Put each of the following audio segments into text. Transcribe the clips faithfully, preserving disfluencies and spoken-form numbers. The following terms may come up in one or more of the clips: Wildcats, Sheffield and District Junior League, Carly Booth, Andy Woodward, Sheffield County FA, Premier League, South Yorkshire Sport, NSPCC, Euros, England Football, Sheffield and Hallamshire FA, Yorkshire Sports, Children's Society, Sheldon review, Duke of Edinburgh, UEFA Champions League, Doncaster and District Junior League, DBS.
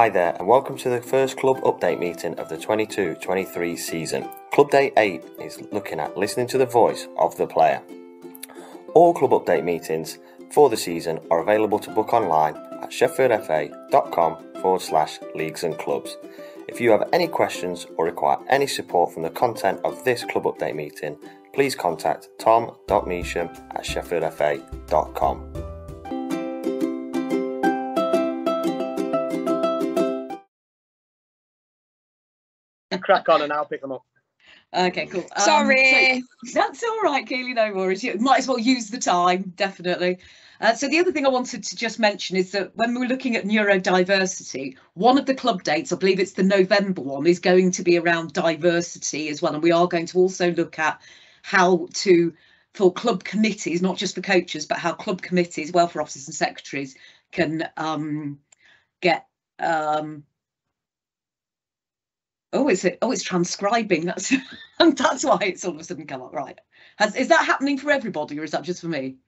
Hi there and welcome to the first club update meeting of the twenty-two twenty-three season. Club Day eight is looking at listening to the voice of the player. All club update meetings for the season are available to book online at sheffield f a dot com forward slash leagues and clubs. If you have any questions or require any support from the content of this club update meeting, please contact tom dot meesham at sheffield f a dot com. Crack on and I'll pick them up. Okay, cool. Um, Sorry. So that's all right, Keely, no worries. You might as well use the time, definitely. Uh, so the other thing I wanted to just mention is that when we're looking at neurodiversity, one of the club dates, I believe it's the November one, is going to be around diversity as well. And we are going to also look at how to, for club committees, not just for coaches, but how club committees, welfare officers and secretaries can um, get... Um, Oh, is it? Oh, it's transcribing. That's and that's why it's all of a sudden come up. Right. Has, is that happening for everybody or is that just for me?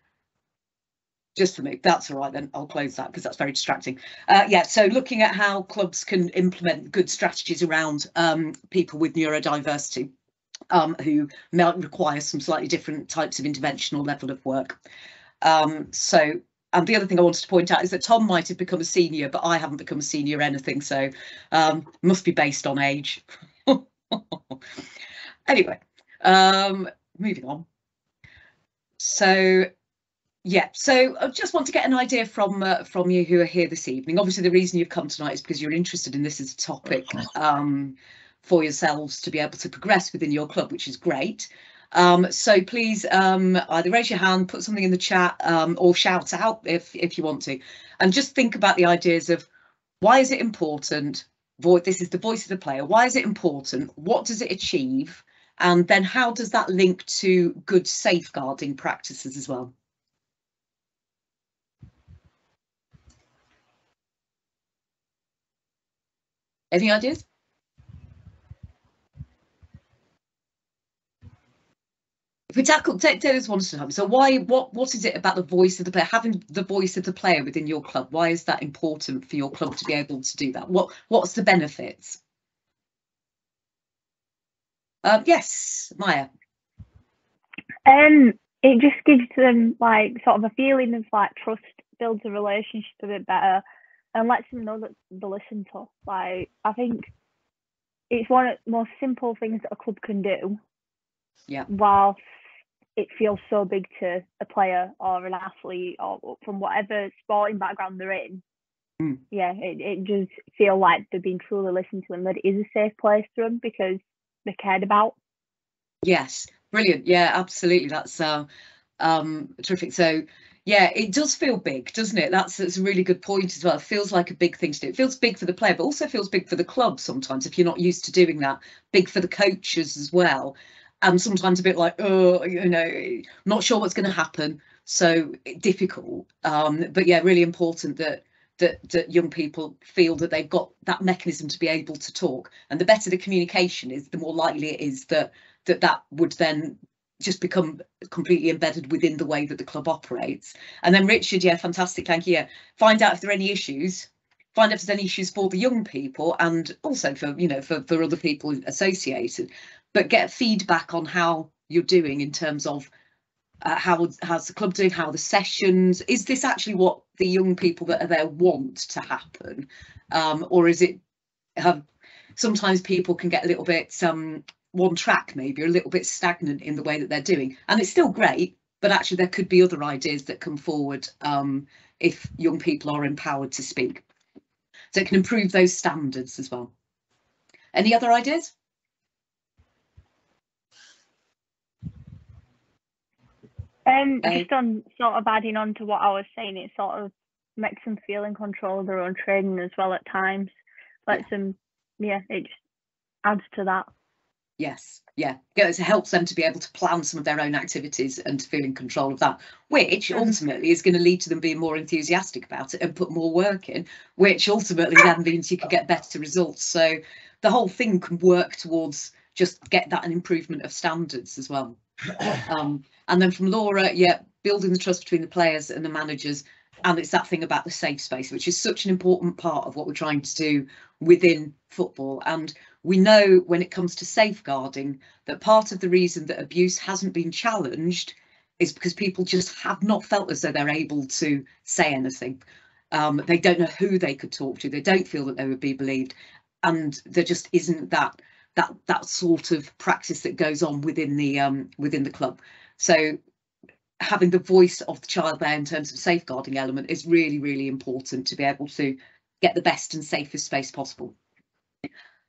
Just for me. That's all right then. I'll close that because that's very distracting. Uh, yeah. So looking at how clubs can implement good strategies around um, people with neurodiversity um, who might require some slightly different types of interventional level of work. Um, so. And the other thing I wanted to point out is that Tom might have become a senior, but I haven't become a senior anything, so um, must be based on age. Anyway, um, moving on. So, yeah, so I just want to get an idea from uh, from you who are here this evening. Obviously, the reason you've come tonight is because you're interested in this as a topic um, for yourselves to be able to progress within your club, which is great. Um, so please um, either raise your hand, put something in the chat um, or shout out if, if you want to. And just think about the ideas of why is it important? This is the voice of the player. Why is it important? What does it achieve? And then how does that link to good safeguarding practices as well? Any ideas? If we tackle, take those one at a time. So why, what, what is it about the voice of the player, having the voice of the player within your club? Why is that important for your club to be able to do that? What, what's the benefits? Um, yes, Maya. Um, it just gives them like sort of a feeling of like trust, builds a relationship a bit better, and lets them know that they're listened to. Like I think it's one of the most simple things that a club can do. Yeah. Whilst it feels so big to a player or an athlete or from whatever sporting background they're in. Mm. Yeah, it, it does feel like they're being truly listened to and that it is a safe place for them because they're cared about. Yes, brilliant. Yeah, absolutely. That's uh, um, terrific. So, yeah, it does feel big, doesn't it? That's, that's a really good point as well. It feels like a big thing to do. It feels big for the player, but also feels big for the club sometimes if you're not used to doing that. Big for the coaches as well. And sometimes a bit like, oh, you know, not sure what's going to happen. So difficult. Um, but yeah, really important that, that that young people feel that they've got that mechanism to be able to talk. And the better the communication is, the more likely it is that that, that would then just become completely embedded within the way that the club operates. And then Richard, yeah, fantastic. Thank you. Yeah. Find out if there are any issues. Find out if there's any issues for the young people and also for, you know, for, for other people associated. But get feedback on how you're doing in terms of uh, how how's the club doing, how are the sessions, is this actually what the young people that are there want to happen, um, or is it have sometimes people can get a little bit um, one track maybe, or a little bit stagnant in the way that they're doing, and it's still great, but actually there could be other ideas that come forward um, if young people are empowered to speak. So it can improve those standards as well. Any other ideas? Um, just on sort of adding on to what I was saying, it sort of makes them feel in control of their own training as well at times. Lets them, yeah, it just adds to that. Yes, yeah, it helps them to be able to plan some of their own activities and to feel in control of that, which ultimately is going to lead to them being more enthusiastic about it and put more work in, which ultimately then means you can get better results. So the whole thing can work towards just get that an improvement of standards as well. Um, and then from Laura, yeah, building the trust between the players and the managers And it's that thing about the safe space, which is such an important part of what we're trying to do within football. And we know when it comes to safeguarding that part of the reason that abuse hasn't been challenged is because people just have not felt as though they're able to say anything. Um, they don't know who they could talk to. They don't feel that they would be believed. And there just isn't that that that sort of practice that goes on within the um, within the club. So having the voice of the child there in terms of safeguarding element is really, really important to be able to get the best and safest space possible.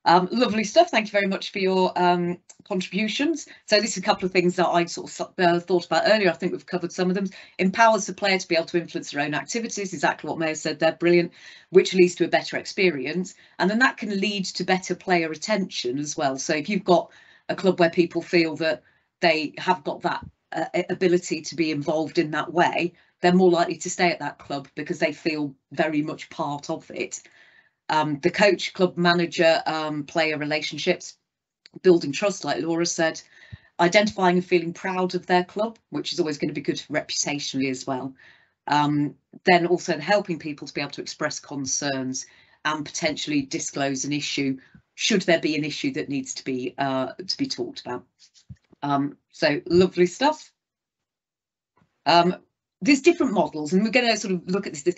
Um, lovely stuff. Thank you very much for your um, contributions. So this is a couple of things that I sort of uh, thought about earlier. I think we've covered some of them. Empowers the player to be able to influence their own activities. Exactly what Mayor said there. Brilliant. Which leads to a better experience. And then that can lead to better player retention as well. So if you've got a club where people feel that they have got that uh, ability to be involved in that way, they're more likely to stay at that club because they feel very much part of it. Um, the coach, club manager, um, player relationships, building trust, like Laura said, identifying and feeling proud of their club, which is always going to be good reputationally as well. Um, then also helping people to be able to express concerns and potentially disclose an issue, should there be an issue that needs to be uh, to be talked about. Um, so lovely stuff. Um, there's different models, and we're going to sort of look at this. this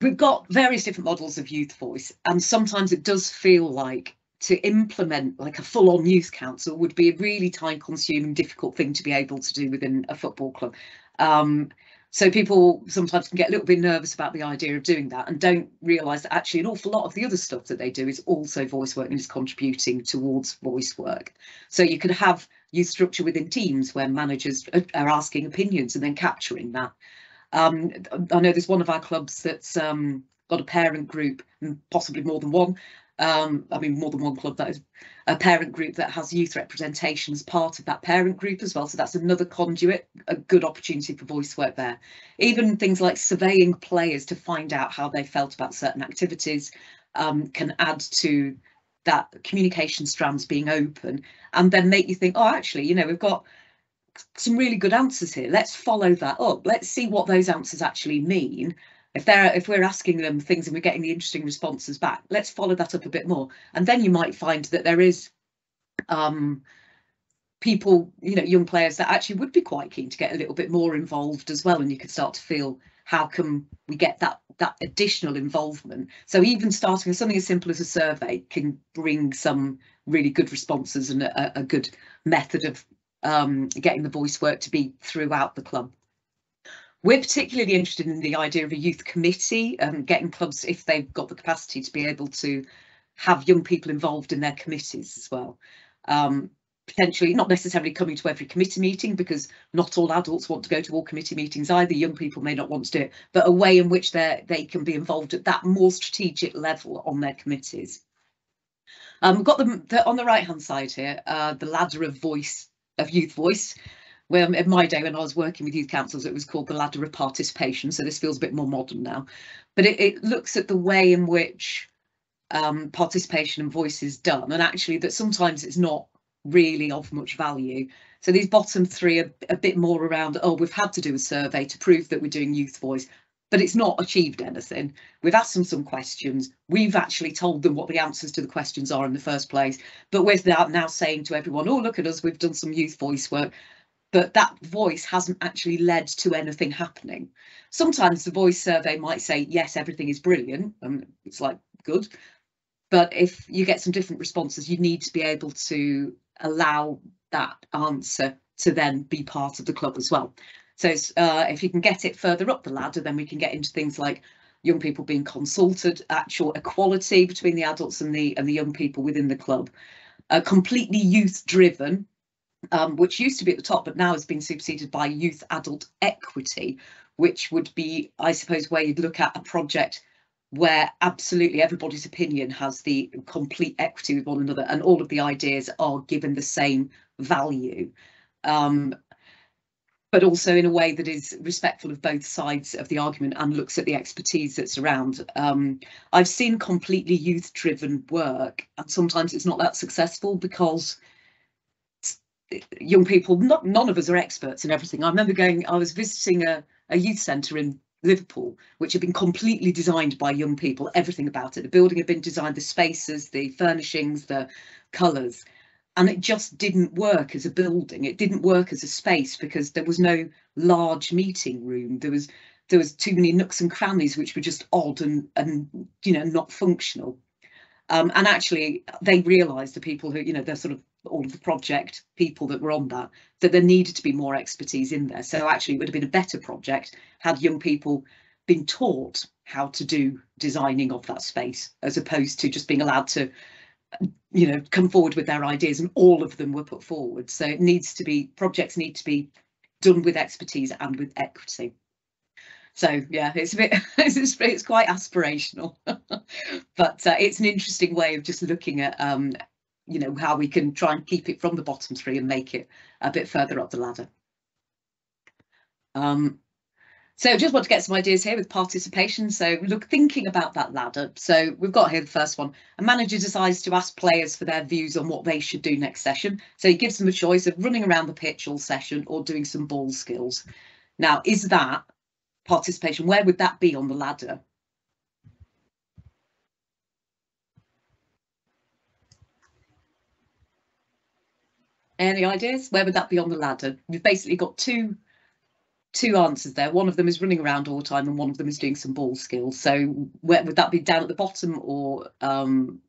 We've got various different models of youth voice, and sometimes it does feel like to implement like a full-on youth council would be a really time-consuming, difficult thing to be able to do within a football club. Um, so people sometimes can get a little bit nervous about the idea of doing that and don't realise that actually an awful lot of the other stuff that they do is also voice work and is contributing towards voice work. So you could have youth structure within teams where managers are asking opinions and then capturing that. Um, I know there's one of our clubs that's um, got a parent group, possibly more than one. Um, I mean, more than one club that is a parent group that has youth representation as part of that parent group as well. So that's another conduit, a good opportunity for voice work there. Even things like surveying players to find out how they felt about certain activities um, can add to that communication strands being open and then make you think, oh, actually, you know, we've got some really good answers here. Let's follow that up. Let's see what those answers actually mean. If they're if we're asking them things and we're getting the interesting responses back, let's follow that up a bit more. And then you might find that there is um, people, you know, young players that actually would be quite keen to get a little bit more involved as well. And you could start to feel, how can we get that that additional involvement? So even starting with something as simple as a survey can bring some really good responses and a, a good method of Um, getting the voice work to be throughout the club. We're particularly interested in the idea of a youth committee and um, getting clubs, if they've got the capacity, to be able to have young people involved in their committees as well. Um, potentially not necessarily coming to every committee meeting, because not all adults want to go to all committee meetings either. Young people may not want to do it, but a way in which they they can be involved at that more strategic level on their committees. Um, we've got them the, on the right hand side here, uh, the ladder of voice of youth voice. Well, in my day when I was working with youth councils, it was called the ladder of participation. So this feels a bit more modern now, but it, it looks at the way in which um, participation and voice is done, and actually that sometimes it's not really of much value. So these bottom three are a bit more around, oh, we've had to do a survey to prove that we're doing youth voice, but it's not achieved anything. We've asked them some questions. We've actually told them what the answers to the questions are in the first place. But we're now saying to everyone, oh, look at us, we've done some youth voice work. But that voice hasn't actually led to anything happening. Sometimes the voice survey might say, yes, everything is brilliant. And it's like, good. But if you get some different responses, you need to be able to allow that answer to then be part of the club as well. So uh, if you can get it further up the ladder, then we can get into things like young people being consulted, actual equality between the adults and the and the young people within the club, uh, completely youth driven, um, which used to be at the top, but now has been superseded by youth adult equity, which would be, I suppose, where you'd look at a project where absolutely everybody's opinion has the complete equity with one another and all of the ideas are given the same value. Um, but also in a way that is respectful of both sides of the argument and looks at the expertise that's around. Um, I've seen completely youth-driven work, and sometimes it's not that successful because young people, not, none of us are experts in everything. I remember going, I was visiting a, a youth centre in Liverpool, which had been completely designed by young people, everything about it. The building had been designed, the spaces, the furnishings, the colours, and it just didn't work as a building. It didn't work as a space because there was no large meeting room. There was there was too many nooks and crannies which were just odd and, and you know, not functional. Um, and actually, they realised, the people who, you know, they're sort of all of the project people that were on that, that there needed to be more expertise in there. So actually it would have been a better project had young people been taught how to do designing of that space, as opposed to just being allowed to, you know, come forward with their ideas and all of them were put forward. So it needs to be, projects need to be done with expertise and with equity. So yeah, it's a bit, it's, it's quite aspirational, but uh, it's an interesting way of just looking at um, you know, how we can try and keep it from the bottom three and make it a bit further up the ladder. Um, so just want to get some ideas here with participation. So look, thinking about that ladder. So we've got here the first one. A manager decides to ask players for their views on what they should do next session. So he gives them a choice of running around the pitch all session or doing some ball skills. Now, is that participation? Where would that be on the ladder? Any ideas? Where would that be on the ladder? You've basically got two two answers there. One of them is running around all the time and one of them is doing some ball skills. So where would that be? Down at the bottom or um,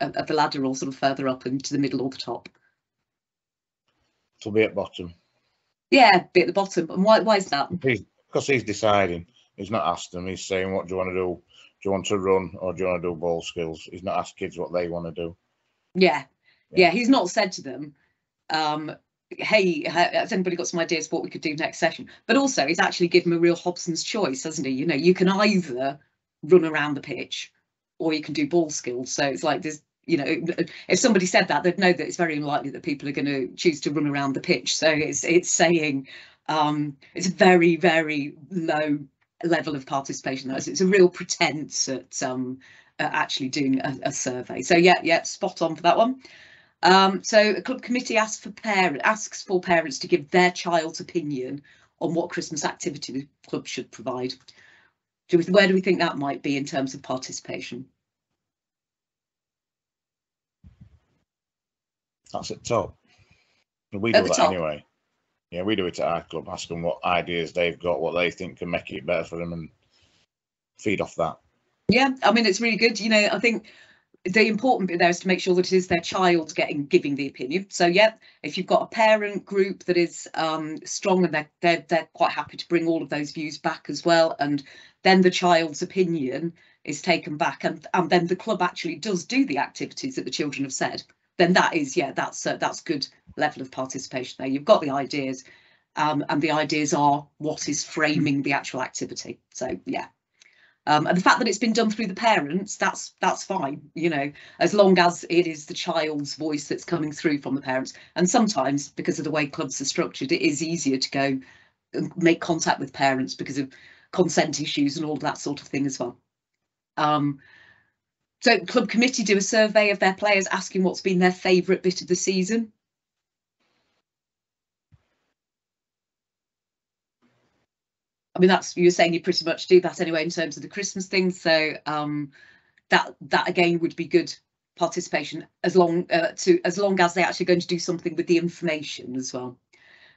at the ladder, or sort of further up into the middle or the top? It'll be at bottom. Yeah, be at the bottom. And why, why is that? Because he's deciding. He's not asked them. He's saying, what do you want to do? Do you want to run or do you want to do ball skills? He's not asked kids what they want to do. Yeah. Yeah, yeah, he's not said to them, Um, hey, has anybody got some ideas for what we could do next session? But also he's actually given a real Hobson's choice, hasn't he? You know, you can either run around the pitch or you can do ball skills. So it's like this, you know, if somebody said that, they'd know that it's very unlikely that people are going to choose to run around the pitch. So it's it's saying um, it's a very, very low level of participation. That's, it's a real pretense at, um, at actually doing a, a survey. So yeah, yeah, spot on for that one. Um, so a club committee asks for parent, asks for parents to give their child's opinion on what Christmas activity the club should provide. Do we, where do we think that might be in terms of participation? That's at top. We do that anyway. Yeah, we do it at our club. Ask them what ideas they've got, what they think can make it better for them, and feed off that. Yeah, I mean, it's really good. You know, I think the important bit there is to make sure that it is their child getting giving the opinion. So yeah, if you've got a parent group that is um, strong and they're, they're, they're quite happy to bring all of those views back as well, and then the child's opinion is taken back, and, and then the club actually does do the activities that the children have said, then that is, yeah, that's uh, that's good level of participation there. You've got the ideas um, and the ideas are what is framing the actual activity. So yeah. Um, and the fact that it's been done through the parents, that's that's fine, you know, as long as it is the child's voice that's coming through from the parents. And sometimes, because of the way clubs are structured, it is easier to go and make contact with parents because of consent issues and all that sort of thing as well. Um, so club committee do a survey of their players asking what's been their favourite bit of the season. I mean, that's, you were saying you pretty much do that anyway in terms of the Christmas thing. So um, that that again would be good participation, as long uh, to as long as they're actually going to do something with the information as well.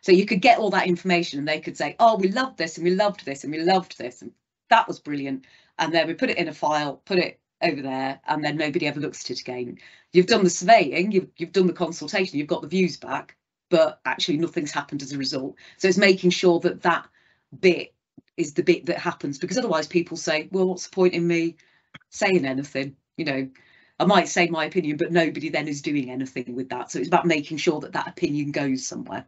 So you could get all that information and they could say, oh, we loved this and we loved this and we loved this and that was brilliant. And then we put it in a file, put it over there, and then nobody ever looks at it again. You've done the surveying, you've, you've done the consultation, you've got the views back, but actually nothing's happened as a result. So it's making sure that that bit is the bit that happens, because otherwise people say, well, what's the point in me saying anything? You know, I might say my opinion, but nobody then is doing anything with that. So it's about making sure that that opinion goes somewhere.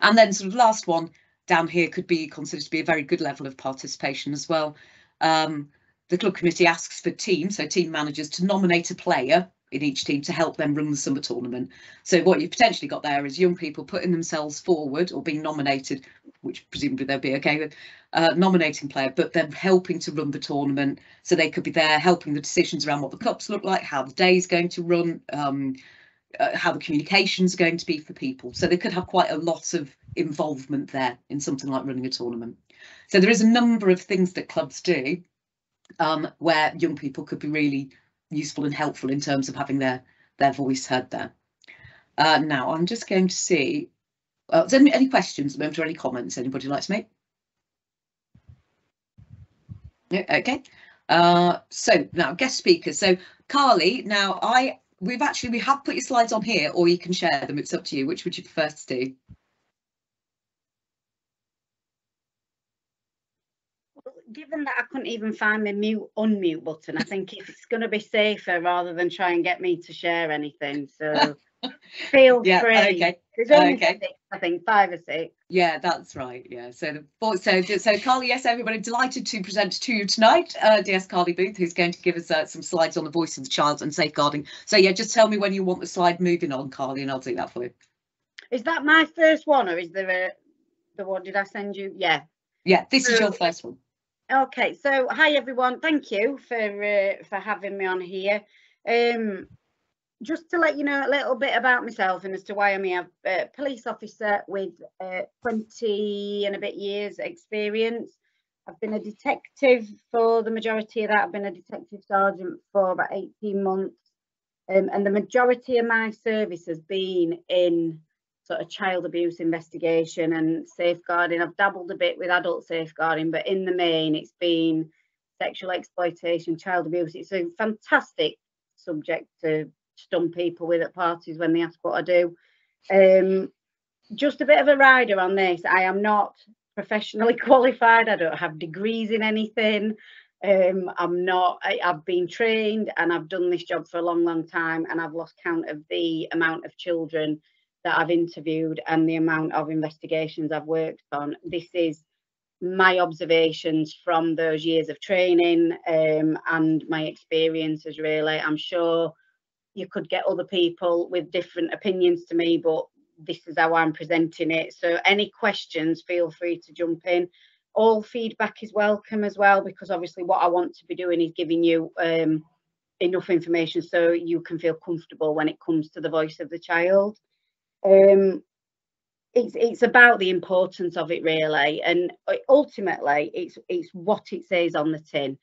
And then sort of last one down here could be considered to be a very good level of participation as well. Um, the club committee asks for teams, so team managers, to nominate a player in each team to help them run the summer tournament. So what you've potentially got there is young people putting themselves forward or being nominated, which presumably they'll be okay with, uh, nominating player, but then helping to run the tournament. So they could be there helping the decisions around what the cups look like, how the day's going to run, um, uh, how the communication's going to be for people. So they could have quite a lot of involvement there in something like running a tournament. So there is a number of things that clubs do um, where young people could be really useful and helpful in terms of having their, their voice heard there. Uh, now, I'm just going to see, uh, is there any, any questions at the moment or any comments anybody likes to make? No? Okay. Uh, so now guest speakers. So Carly, now I we've actually we have put your slides on here, or you can share them. It's up to you. Which would you prefer to do? Given that I couldn't even find my mute unmute button, I think it's going to be safer rather than try and get me to share anything. So feel yeah, free. Okay. There's only okay. six, I think five or six. Yeah, that's right. Yeah. So the so so Carly, yes, everybody, delighted to present to you tonight. Uh, D S Carly Booth, who's going to give us uh, some slides on the voice of the child and safeguarding. So yeah, just tell me when you want the slide moving on, Carly, and I'll do that for you. Is that my first one, or is there a the one did I send you? Yeah. Yeah, this so, is your first one. Okay, so hi everyone. Thank you for uh, for having me on here. Um, just to let you know a little bit about myself and as to why I'm here. I'm a police officer with uh, twenty and a bit years experience. I've been a detective for the majority of that. I've been a detective sergeant for about eighteen months, um, and the majority of my service has been in sort of child abuse investigation and safeguarding. I've dabbled a bit with adult safeguarding, but in the main it's been sexual exploitation, child abuse. It's a fantastic subject to stump people with at parties when they ask what I do. Um, just a bit of a rider on this. I am not professionally qualified. I don't have degrees in anything. Um, I'm not, I, I've been trained and I've done this job for a long, long time, and I've lost count of the amount of children that I've interviewed and the amount of investigations I've worked on. This is my observations from those years of training um, and my experiences really. I'm sure you could get other people with different opinions to me, but this is how I'm presenting it. So any questions, feel free to jump in. All feedback is welcome as well, because obviously what I want to be doing is giving you um, enough information so you can feel comfortable when it comes to the voice of the child. Um, it's, it's about the importance of it really, and ultimately it's it's what it says on the tin.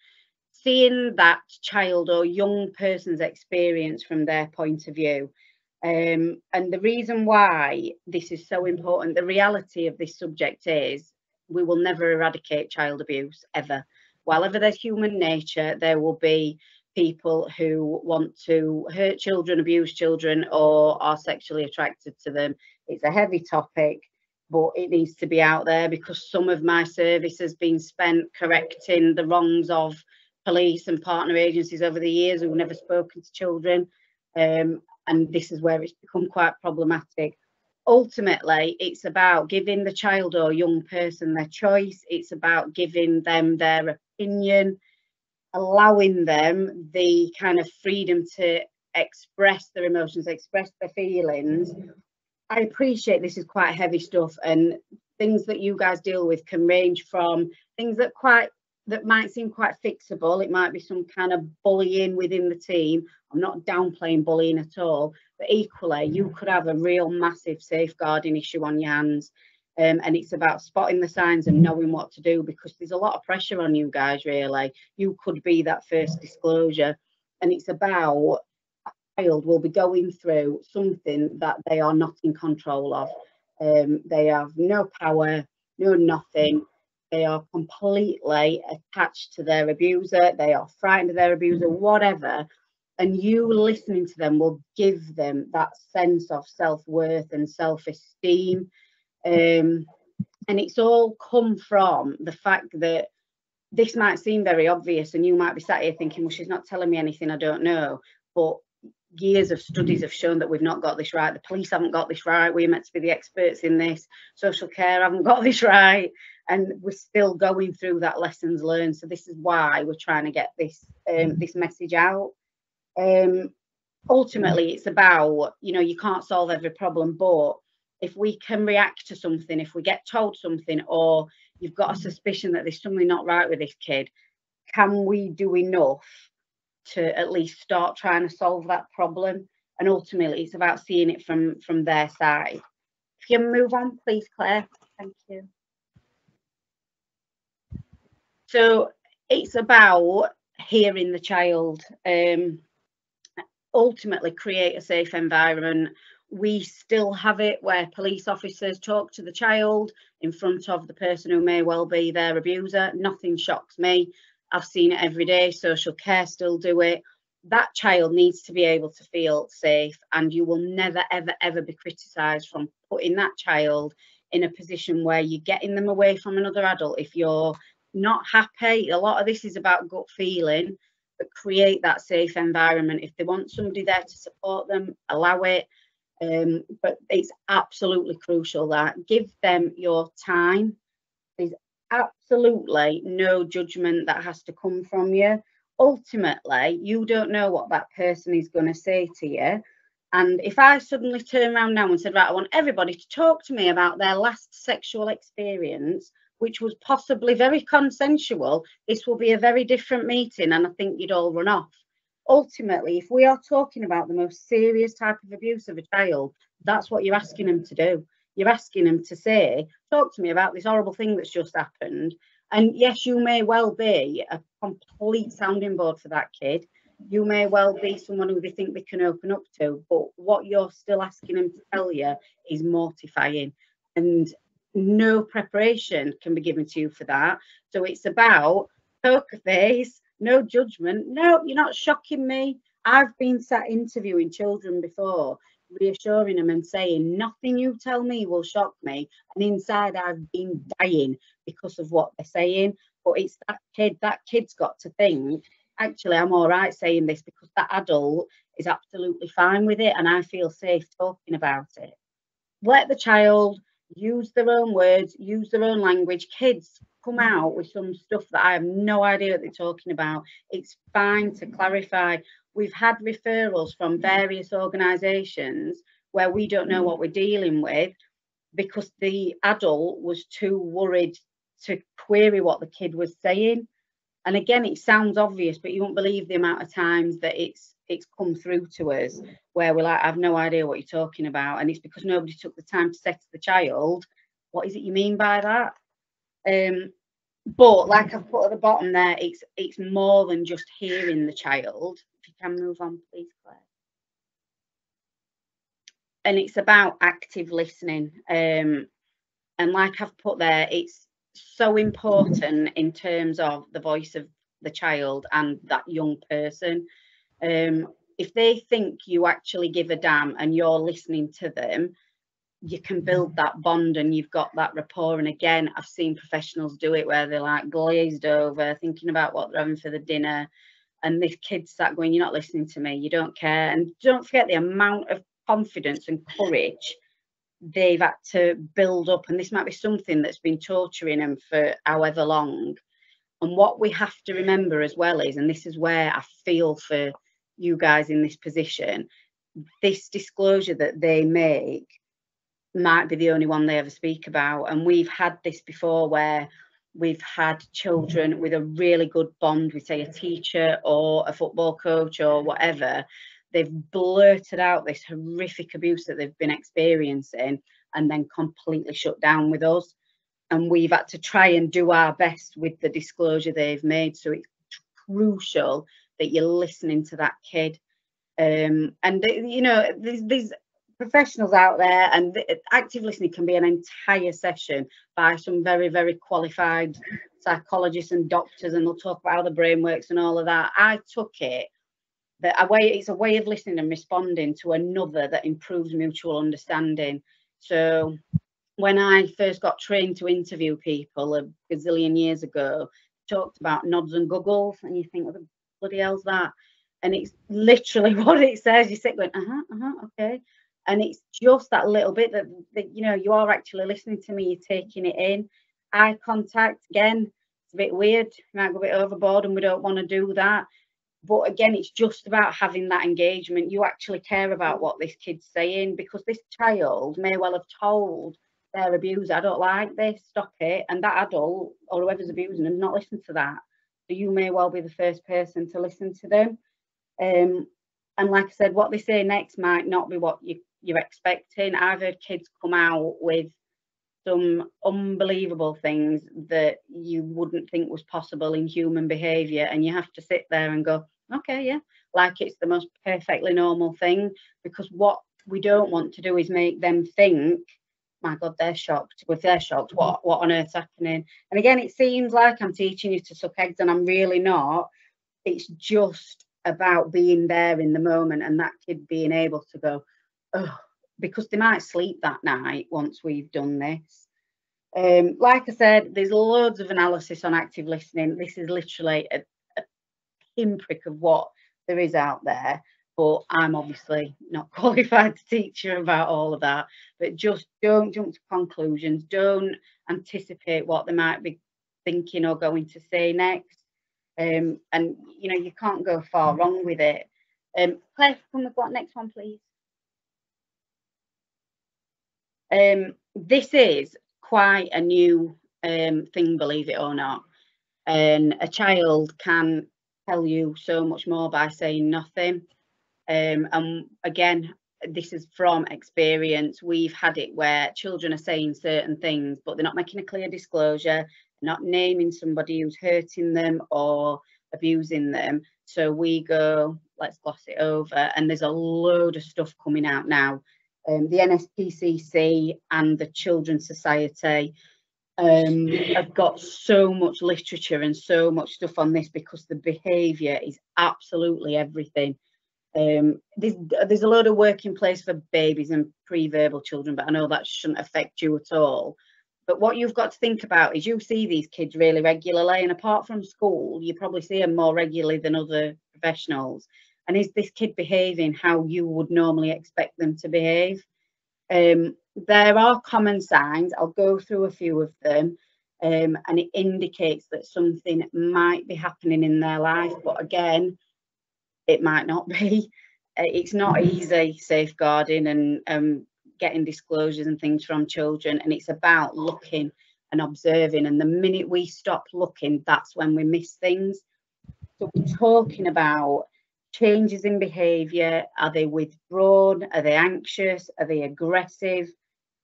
Seeing that child or young person's experience from their point of view, um, and the reason why this is so important, the reality of this subject is we will never eradicate child abuse ever. While ever there's human nature, there will be people who want to hurt children, abuse children, or are sexually attracted to them. It's a heavy topic, but it needs to be out there, because some of my service has been spent correcting the wrongs of police and partner agencies over the years who've never spoken to children, um, and this is where it's become quite problematic. Ultimately, it's about giving the child or young person their choice. It's about giving them their opinion, allowing them the kind of freedom to express their emotions, express their feelings. I appreciate this is quite heavy stuff, and things that you guys deal with can range from things that quite that might seem quite fixable. It might be some kind of bullying within the team. I'm not downplaying bullying at all, but equally you could have a real massive safeguarding issue on your hands, um, and it's about spotting the signs and knowing what to do, because there's a lot of pressure on you guys really. You could be that first disclosure, and it's about a child will be going through something that they are not in control of. Um, they have no power, no nothing. They are completely attached to their abuser, they are frightened of their abuser, whatever, and you listening to them will give them that sense of self-worth and self-esteem, um, and it's all come from the fact that this might seem very obvious, and you might be sat here thinking, well, she's not telling me anything I don't know, but years of studies have shown that we've not got this right. The police haven't got this right. We're meant to be the experts in this. Social care haven't got this right, and we're still going through that lessons learned. So this is why we're trying to get this um, this message out. Um, ultimately, it's about, you know, you can't solve every problem, but if we can react to something, if we get told something, or you've got a suspicion that there's something not right with this kid, can we do enough to at least start trying to solve that problem? And ultimately it's about seeing it from from their side. If you move on please, Claire. Thank you. So it's about hearing the child, um, ultimately create a safe environment. We still have it where police officers talk to the child in front of the person who may well be their abuser. Nothing shocks me. I've seen it every day. Social care still do it. That child needs to be able to feel safe, and you will never, ever, ever be criticised from putting that child in a position where you're getting them away from another adult. If you're not happy, a lot of this is about gut feeling, but create that safe environment. If they want somebody there to support them, allow it. Um, but it's absolutely crucial that give them your time. There's absolutely no judgment that has to come from you. Ultimately, you don't know what that person is going to say to you. And if I suddenly turn around now and said, right, I want everybody to talk to me about their last sexual experience, which was possibly very consensual, this will be a very different meeting, and I think you'd all run off. Ultimately, if we are talking about the most serious type of abuse of a child, that's what you're asking them to do. You're asking them to say, talk to me about this horrible thing that's just happened. And yes, you may well be a complete sounding board for that kid. You may well be someone who they think they can open up to, but what you're still asking them to tell you is mortifying, and no preparation can be given to you for that. So it's about poker face, no judgment. No, you're not shocking me. I've been sat interviewing children before, reassuring them and saying, nothing you tell me will shock me. And inside I've been dying because of what they're saying. But it's that kid, that kid's got to think, actually, I'm all right saying this because that adult is absolutely fine with it and I feel safe talking about it. Let the child use their own words, use their own language. Kids come out with some stuff that I have no idea what they're talking about. It's fine to clarify. We've had referrals from various organisations where we don't know what we're dealing with because the adult was too worried to query what the kid was saying. And again, it sounds obvious, but you won't believe the amount of times that it's it's come through to us where we're like, I have no idea what you're talking about. And it's because nobody took the time to say to the child, what is it you mean by that? Um, but like I've put at the bottom there, it's it's more than just hearing the child. If you can move on, please, Claire. And it's about active listening. Um, and like I've put there, it's so important in terms of the voice of the child and that young person. Um, if they think you actually give a damn and you're listening to them, you can build that bond and you've got that rapport. And again, I've seen professionals do it where they're like glazed over, thinking about what they're having for the dinner, and this kid's sat going, you're not listening to me, you don't care. And don't forget the amount of confidence and courage they've had to build up, and this might be something that's been torturing them for however long. And what we have to remember as well is, and this is where I feel for you guys in this position, this disclosure that they make might be the only one they ever speak about. And we've had this before where we've had children with a really good bond with, say, a teacher or a football coach or whatever. They've blurted out this horrific abuse that they've been experiencing and then completely shut down with us. And we've had to try and do our best with the disclosure they've made. So it's crucial that you're listening to that kid. Um, and, you know, there's, there's professionals out there, and active listening can be an entire session by some very, very qualified psychologists and doctors, and they'll talk about how the brain works and all of that. I took it that a way, it's a way of listening and responding to another that improves mutual understanding. So when I first got trained to interview people a gazillion years ago, talked about nods and giggles, and you think, what the bloody hell's that? And it's literally what it says. You sit going, uh-huh, uh-huh, okay. And it's just that little bit that, that, you know, you are actually listening to me, you're taking it in. Eye contact, again, it's a bit weird, you might go a bit overboard and we don't want to do that. But again, it's just about having that engagement. You actually care about what this kid's saying, because this child may well have told their abuser, I don't like this, stop it. And that adult or whoever's abusing them not listened to that. So you may well be the first person to listen to them. Um, and like I said, what they say next might not be what you, you're expecting. I've heard kids come out with some unbelievable things that you wouldn't think was possible in human behaviour, and you have to sit there and go, okay, yeah, like it's the most perfectly normal thing, because what we don't want to do is make them think, my God, they're shocked. If they're shocked, what what on earth's happening? And again, it seems like I'm teaching you to suck eggs, and I'm really not. It's just about being there in the moment, and that kid being able to go, oh, because they might sleep that night once we've done this. Um, like I said, there's loads of analysis on active listening. This is literally a, a pinprick of what there is out there. But I'm obviously not qualified to teach you about all of that. But just don't jump to conclusions. Don't anticipate what they might be thinking or going to say next. Um, and, you know, you can't go far wrong with it. Um, Claire, come with what next one, please. Um, this is quite a new um, thing, believe it or not. And a child can tell you so much more by saying nothing. Um, and again, this is from experience. We've had it where children are saying certain things, but they're not making a clear disclosure, not naming somebody who's hurting them or abusing them. So we go, let's gloss it over. And there's a load of stuff coming out now. Um, the N S P C C and the Children's Society um, have got so much literature and so much stuff on this, because the behaviour is absolutely everything. Um, there's, there's a load of work in place for babies and pre-verbal children, but I know that shouldn't affect you at all. But what you've got to think about is you see these kids really regularly, and apart from school, you probably see them more regularly than other professionals. And is this kid behaving how you would normally expect them to behave? Um, there are common signs. I'll go through a few of them. Um, and it indicates that something might be happening in their life. But again, it might not be. It's not easy safeguarding and um, getting disclosures and things from children. And it's about looking and observing. And the minute we stop looking, that's when we miss things. So we're talking about changes in behaviour. Are they withdrawn? Are they anxious? Are they aggressive?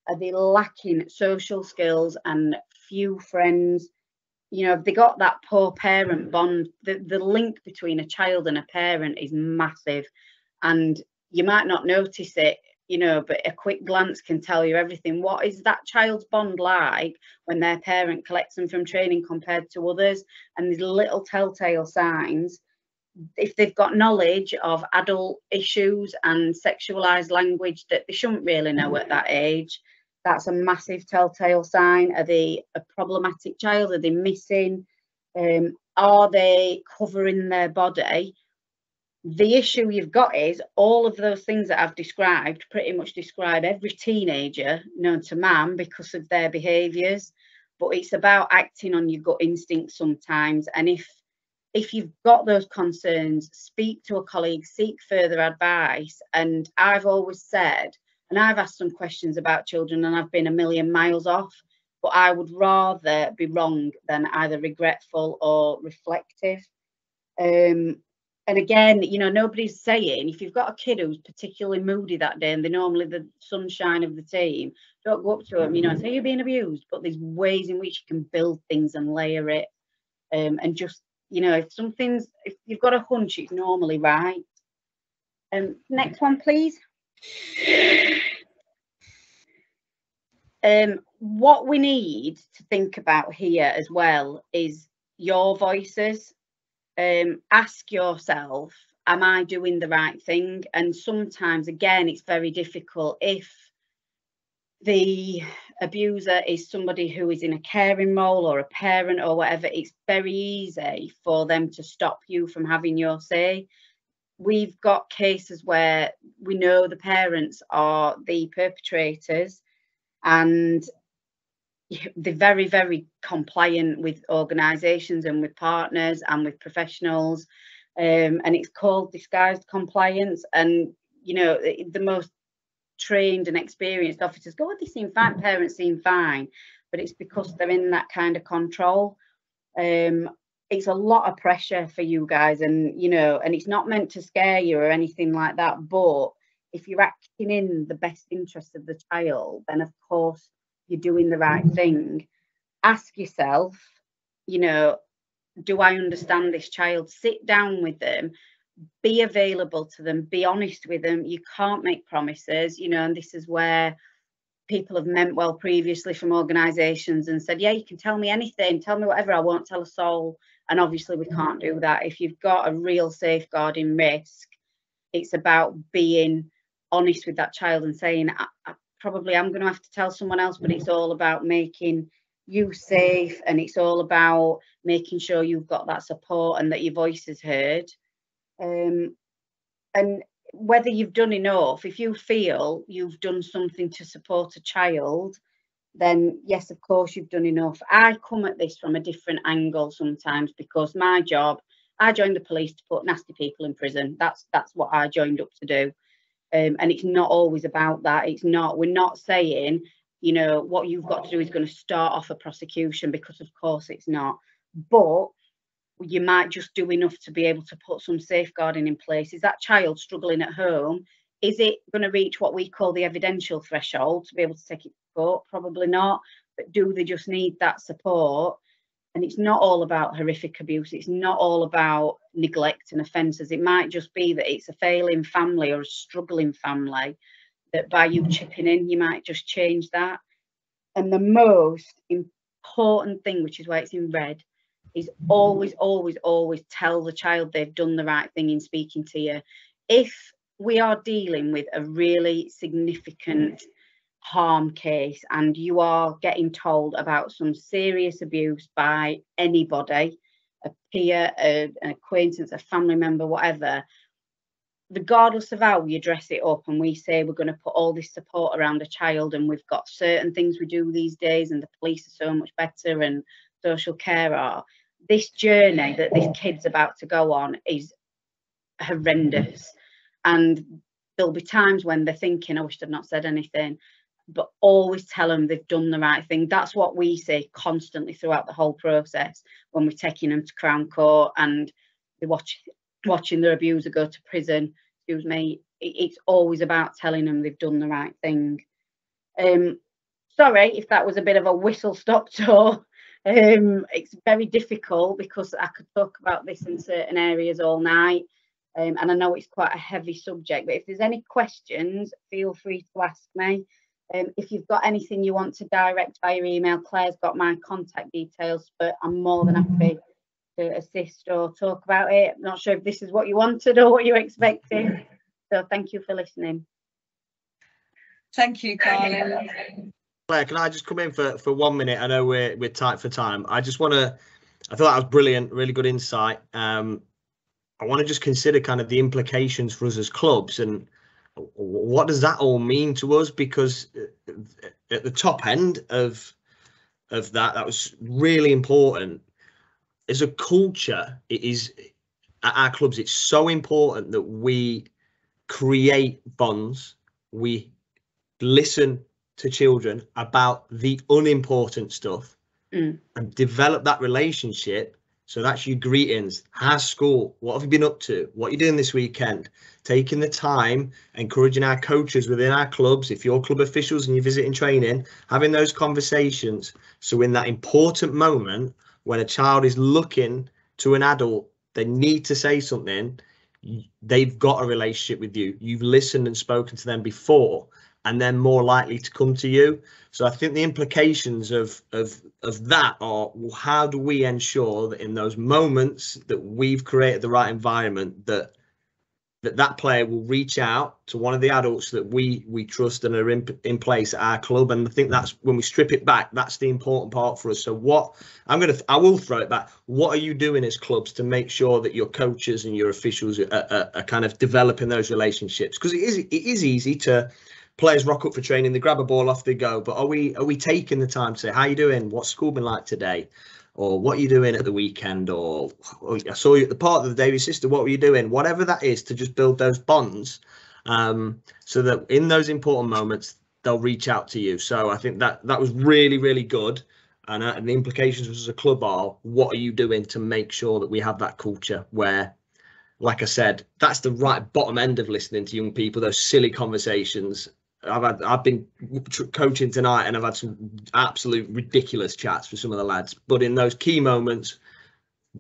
Are they lacking social skills and few friends? You know, have they got that poor parent bond? The, the link between a child and a parent is massive, and you might not notice it, you know, but a quick glance can tell you everything. What is that child's bond like when their parent collects them from training compared to others? And these little telltale signs. If they've got knowledge of adult issues and sexualized language that they shouldn't really know at that age, that's a massive telltale sign. Are they a problematic child? Are they missing? Um, are they covering their body? The issue you've got is all of those things that I've described pretty much describe every teenager known to man because of their behaviours. But it's about acting on your gut instinct sometimes. And if If you've got those concerns, speak to a colleague, seek further advice. And I've always said, and I've asked some questions about children and I've been a million miles off, but I would rather be wrong than either regretful or reflective. Um, and again, you know, nobody's saying if you've got a kid who's particularly moody that day and they're normally the sunshine of the team, don't go up to them, you know, and say you're being abused. But there's ways in which you can build things and layer it, um, and just, you know, if something's, if you've got a hunch, it's normally right. Um, next one, please. Um, what we need to think about here as well is your voices. Um, ask yourself, am I doing the right thing? And sometimes, again, it's very difficult if the abuser is somebody who is in a caring role or a parent or whatever. It's very easy for them to stop you from having your say. We've got cases where we know the parents are the perpetrators, and they're very, very compliant with organisations and with partners and with professionals. Um, and it's called disguised compliance. And, you know, the most trained and experienced officers go, oh, they seem fine, parents seem fine, but it's because they're in that kind of control. Um, it's a lot of pressure for you guys, and you know, and it's not meant to scare you or anything like that, but if you're acting in the best interest of the child, then of course you're doing the right thing. Ask yourself, you know, do I understand this child? Sit down with them, be available to them, be honest with them. You can't make promises, you know, and this is where people have meant well previously from organisations and said, yeah, you can tell me anything, tell me whatever, I won't tell a soul. And obviously we can't do that. If you've got a real safeguarding risk, it's about being honest with that child and saying, I, I probably am going to have to tell someone else, but it's all about making you safe, and it's all about making sure you've got that support and that your voice is heard. Um, and whether you've done enough, if you feel you've done something to support a child, then yes, of course, you've done enough. I come at this from a different angle sometimes, because my job, I joined the police to put nasty people in prison. That's that's what I joined up to do. Um, and it's not always about that. It's not, we're not saying, you know, what you've got to do is going to start off a prosecution, because of course it's not. But you might just do enough to be able to put some safeguarding in place. Is that child struggling at home? Is it going to reach what we call the evidential threshold to be able to take it to court? Probably not. But do they just need that support? And it's not all about horrific abuse. It's not all about neglect and offences. It might just be that it's a failing family or a struggling family that by you chipping in, you might just change that. And the most important thing, which is why it's in red, is always, always, always tell the child they've done the right thing in speaking to you. If we are dealing with a really significant harm case and you are getting told about some serious abuse by anybody, a peer, a, an acquaintance, a family member, whatever, regardless of how you dress it up, and we say we're going to put all this support around a child, and we've got certain things we do these days, and the police are so much better, and social care are, this journey that this kid's about to go on is horrendous. And there'll be times when they're thinking, I wish I'd not said anything, but always tell them they've done the right thing. That's what we say constantly throughout the whole process when we're taking them to Crown Court and they're watch, watching their abuser go to prison. Excuse me. It's always about telling them they've done the right thing. Um, sorry if that was a bit of a whistle-stop tour. Um, it's very difficult because I could talk about this in certain areas all night, um, and I know it's quite a heavy subject, but if there's any questions, feel free to ask me. Um, if you've got anything you want to direct via email, Claire's got my contact details, but I'm more than happy to assist or talk about it. I'm not sure if this is what you wanted or what you're expecting, so thank you for listening. Thank you, Carly. Claire, can I just come in for, for one minute? I know we're we're tight for time. I just want to, I thought that was brilliant, really good insight. Um, I want to just consider kind of the implications for us as clubs, and what does that all mean to us? Because at the top end of of that, that was really important. As a culture, it is at our clubs, it's so important that we create bonds, we listen to children about the unimportant stuff, mm. and develop that relationship. So that's your greetings, how's school, what have you been up to, what are you doing this weekend, taking the time, encouraging our coaches within our clubs, if you're club officials and you're visiting training, having those conversations. So in that important moment when a child is looking to an adult, they need to say something, they've got a relationship with you, you've listened and spoken to them before, and they're more likely to come to you. So I think the implications of of of that are, well, how do we ensure that in those moments that we've created the right environment, that that that player will reach out to one of the adults that we we trust and are in, in place at our club. And I think that's when we strip it back, that's the important part for us. So what I'm going to, I will throw it back. What are you doing as clubs to make sure that your coaches and your officials are, are, are kind of developing those relationships? Because it is, it is easy to, players rock up for training, they grab a ball, off they go. But are we are we taking the time to say, how are you doing? What's school been like today? Or what are you doing at the weekend? Or, or I saw you at the park the other day with your sister, what were you doing? Whatever that is, to just build those bonds, um, so that in those important moments, they'll reach out to you. So I think that that was really, really good. And, uh, and the implications as a club are, what are you doing to make sure that we have that culture where, like I said, that's the right bottom end of listening to young people, those silly conversations. I've had, I've been coaching tonight and I've had some absolute ridiculous chats with some of the lads. But in those key moments,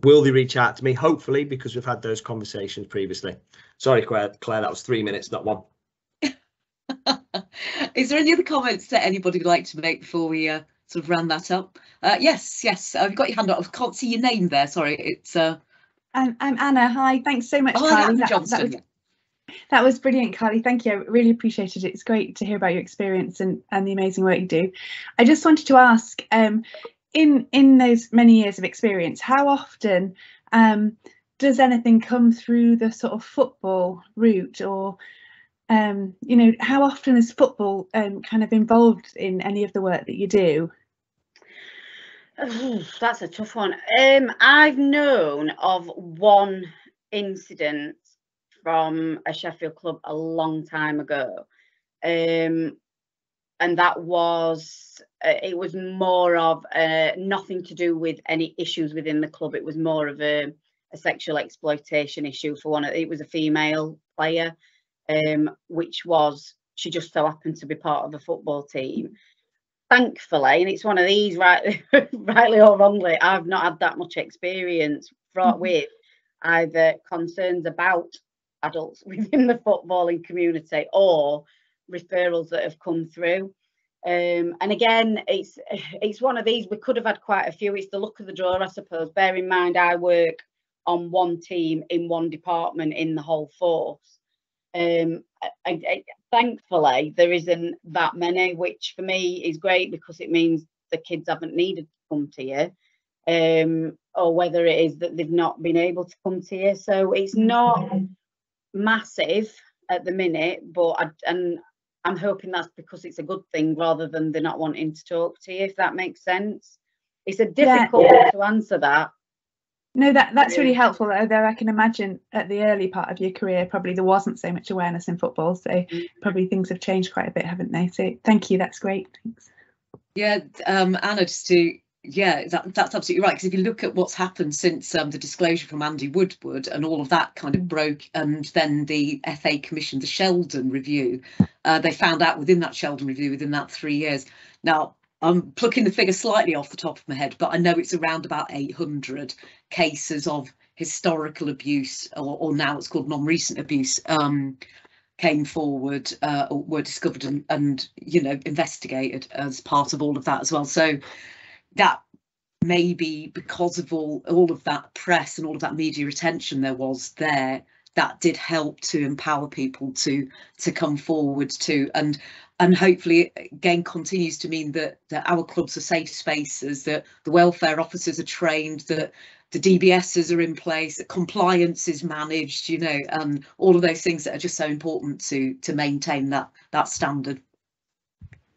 will they reach out to me? Hopefully, because we've had those conversations previously. Sorry, Claire, Claire that was three minutes, not one. Is there any other comments that anybody would like to make before we uh, sort of round that up? Uh, yes, yes, I've uh, got your hand up. I can't see your name there. Sorry, it's... Uh... Um, I'm Anna. Hi, thanks so much, oh, Carly. That, Johnson. That was... That was brilliant, Carly. Thank you. I really appreciated it. It's great to hear about your experience and, and the amazing work you do. I just wanted to ask, um, in in those many years of experience, how often um, does anything come through the sort of football route, or, um, you know, how often is football um, kind of involved in any of the work that you do? Oh, that's a tough one. Um, I've known of one incident from a Sheffield club a long time ago, um, and that was uh, it was more of uh, nothing to do with any issues within the club. It was more of a, a sexual exploitation issue for one. It was a female player, um, which was she just so happened to be part of a football team. Thankfully, and it's one of these, right, rightly or wrongly, I've not had that much experience fraught with either concerns about adults within the footballing community or referrals that have come through, um, and again it's it's one of these. We could have had quite a few. It's the luck of the draw, I suppose. Bear in mind I work on one team in one department in the whole force. um, I, I, thankfully there isn't that many, which for me is great, because it means the kids haven't needed to come to you, um, or whether it is that they've not been able to come to you. So it's not massive at the minute, but I, and I'm hoping that's because it's a good thing rather than they're not wanting to talk to you, if that makes sense. It's a difficult yeah, yeah. to answer that. No, that that's really helpful, though. I can imagine at the early part of your career probably there wasn't so much awareness in football, so mm-hmm. probably things have changed quite a bit, haven't they? So thank you, that's great, thanks. Yeah, um, Anna, just to Yeah, that, that's absolutely right. Because if you look at what's happened since um, the disclosure from Andy Woodward and all of that kind of broke, and then the F A commissioned the Sheldon review, uh, they found out within that Sheldon review, within that three years. Now, I'm plucking the figure slightly off the top of my head, but I know it's around about eight hundred cases of historical abuse, or, or now it's called non-recent abuse, um, came forward, uh, or were discovered and, and, you know, investigated as part of all of that as well. So that maybe because of all all of that press and all of that media attention there was there, that did help to empower people to to come forward to, and and hopefully again continues to mean that that our clubs are safe spaces, that the welfare officers are trained, that the D B Ss are in place, that compliance is managed, you know, and all of those things that are just so important to to maintain that that standard.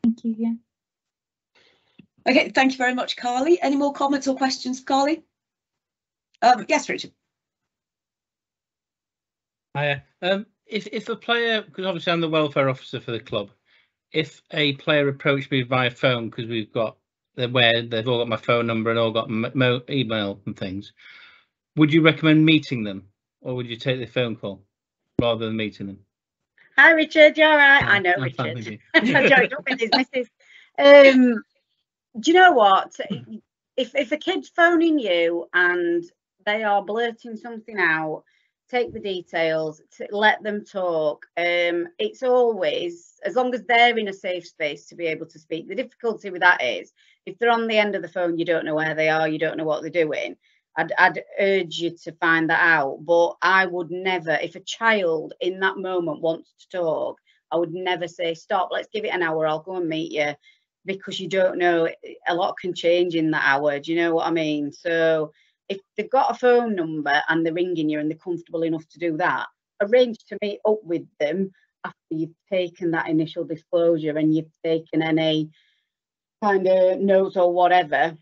Thank you. Yeah. Okay, thank you very much, Carly. Any more comments or questions, Carly? Um, yes, Richard. Hiya. Um, if, if a player, because obviously I'm the welfare officer for the club, if a player approached me via phone, because we've got, where they've all got my phone number and all got my email and things, would you recommend meeting them, or would you take the phone call rather than meeting them? Hi, Richard, you all right? I know, I'm Richard. I'm joking with his missus. Um, Do you know what? If if a kid's phoning you and they are blurting something out, take the details, let them talk. Um, it's always, as long as they're in a safe space to be able to speak. The difficulty with that is if they're on the end of the phone, you don't know where they are, you don't know what they're doing. I'd, I'd urge you to find that out. But I would never, if a child in that moment wants to talk, I would never say, stop, let's give it an hour, I'll go and meet you. Because you don't know, a lot can change in that hour. Do you know what I mean? So if they've got a phone number and they're ringing you and they're comfortable enough to do that, arrange to meet up with them after you've taken that initial disclosure and you've taken any kind of notes or whatever.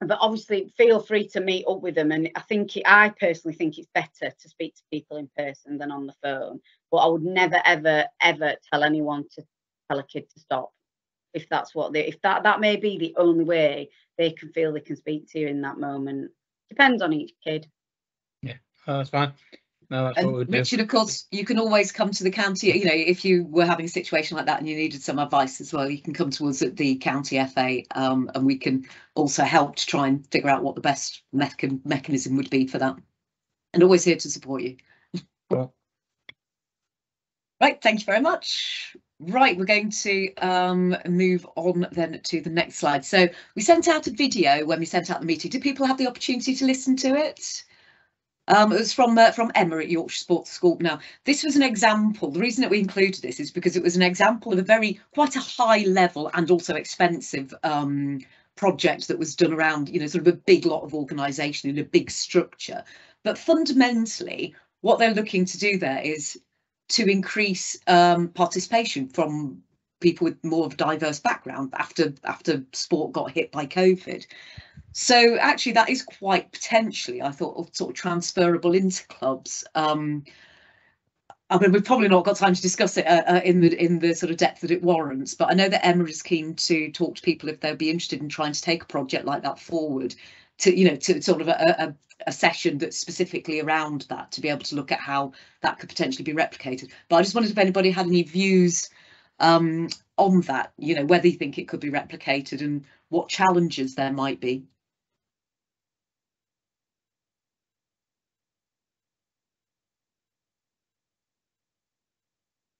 But obviously feel free to meet up with them. And I think it, I personally think it's better to speak to people in person than on the phone. But I would never, ever, ever tell anyone to tell a kid to stop. If that's what they, if that that may be the only way they can feel they can speak to you in that moment, depends on each kid. Yeah, oh, that's fine. No, that's and what we do. Richard, of course, you can always come to the county. You know, if you were having a situation like that and you needed some advice as well, you can come to us at the county F A, um, and we can also help to try and figure out what the best mechan mechanism would be for that. And always here to support you. Well. Right, thank you very much. Right, we're going to um, move on then to the next slide. So we sent out a video when we sent out the meeting. Did people have the opportunity to listen to it? Um, it was from uh, from Emma at Yorkshire Sports School. Now, this was an example. The reason that we included this is because it was an example of a very quite a high level and also expensive um, project that was done around, you know, sort of a big lot of organisation in a big structure. But fundamentally, what they're looking to do there is to increase um, participation from people with more of a diverse background after after sport got hit by COVID. So actually that is quite potentially, I thought, sort of transferable into clubs. Um, I mean, we've probably not got time to discuss it uh, uh, in the in the sort of depth that it warrants, but I know that Emma is keen to talk to people if they'll be interested in trying to take a project like that forward to, you know, to sort of a, a a session that's specifically around that, to be able to look at how that could potentially be replicated. But I just wondered if anybody had any views um, on that, you know, whether you think it could be replicated and what challenges there might be.